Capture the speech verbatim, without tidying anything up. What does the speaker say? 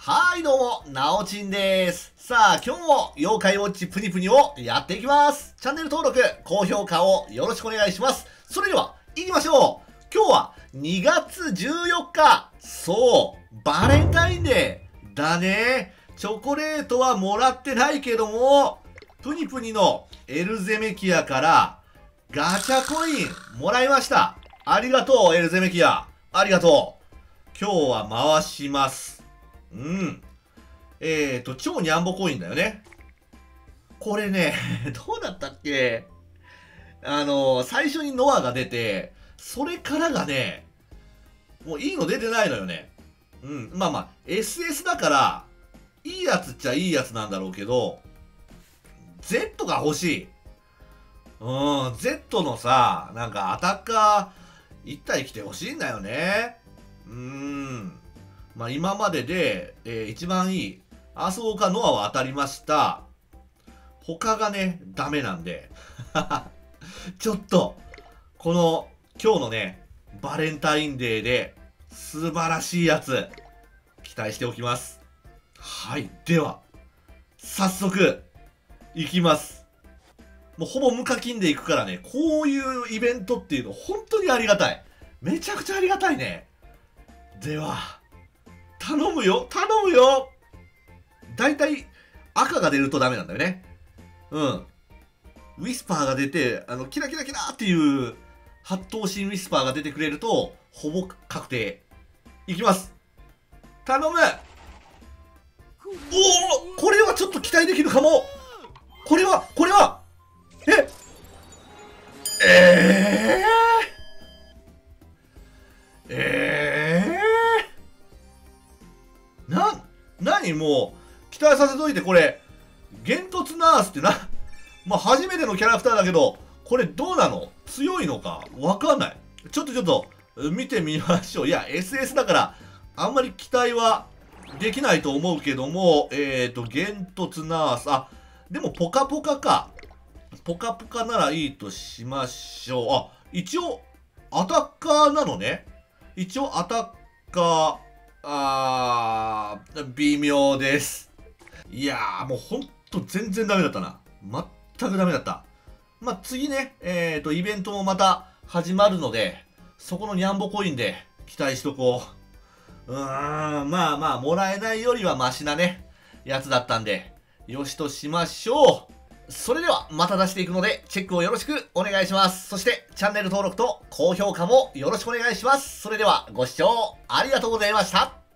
はいどうも、なおちんです。さあ、今日も妖怪ウォッチプニプニをやっていきます。チャンネル登録、高評価をよろしくお願いします。それでは、行きましょう。今日はにがつじゅうよっか。そう、バレンタインデーだね。チョコレートはもらってないけども、プニプニのエルゼメキアからガチャコインもらいました。ありがとう、エルゼメキア。ありがとう。今日は回します。うん。えーと、超ニャンボコインだよね。これね、どうだったっけ？あの、最初にノアが出て、それからがね、もういいの出てないのよね。うん。まあまあ、エスエス だから、いいやつっちゃいいやつなんだろうけど、Z が欲しい。うん、Z のさ、なんかアタッカーいったい来て欲しいんだよね。うーん。まあ、今までで、えー、一番いい、アースウォーカーノアは当たりました。他がね、ダメなんで。ちょっと、この、今日のね、バレンタインデーで、素晴らしいやつ、期待しておきます。はい。では、早速、いきます。もうほぼ無課金でいくからね、こういうイベントっていうの、本当にありがたい。めちゃくちゃありがたいね。では、頼むよ頼むよ。だいたい赤が出るとダメなんだよね。うん。ウィスパーが出て、あの、キラキラキラーっていう、八頭身ウィスパーが出てくれると、ほぼ確定。いきます。頼む。おお、これはちょっと期待できるかも。これはこれはええー、えー、な何もう期待させといて。これゲントツナースってな、まあ、初めてのキャラクターだけど、これどうなの、強いのかわかんない。ちょっとちょっと見てみましょう。いや エスエス だからあんまり期待はできないと思うけども、えっ、ー、と、ゲントツナース、あ、でもポカポカか。ポカポカならいいとしましょう。あ、一応、アタッカーなのね。一応、アタッカー、あー、微妙です。いやー、もうほんと全然ダメだったな。全くダメだった。まあ、次ね、えっと、イベントもまた始まるので、そこのニャンボコインで期待しとこう。うーん、まあまあ、もらえないよりはマシなね、やつだったんで、よしとしましょう。それでは、また出していくので、チェックをよろしくお願いします。そして、チャンネル登録と高評価もよろしくお願いします。それでは、ご視聴ありがとうございました。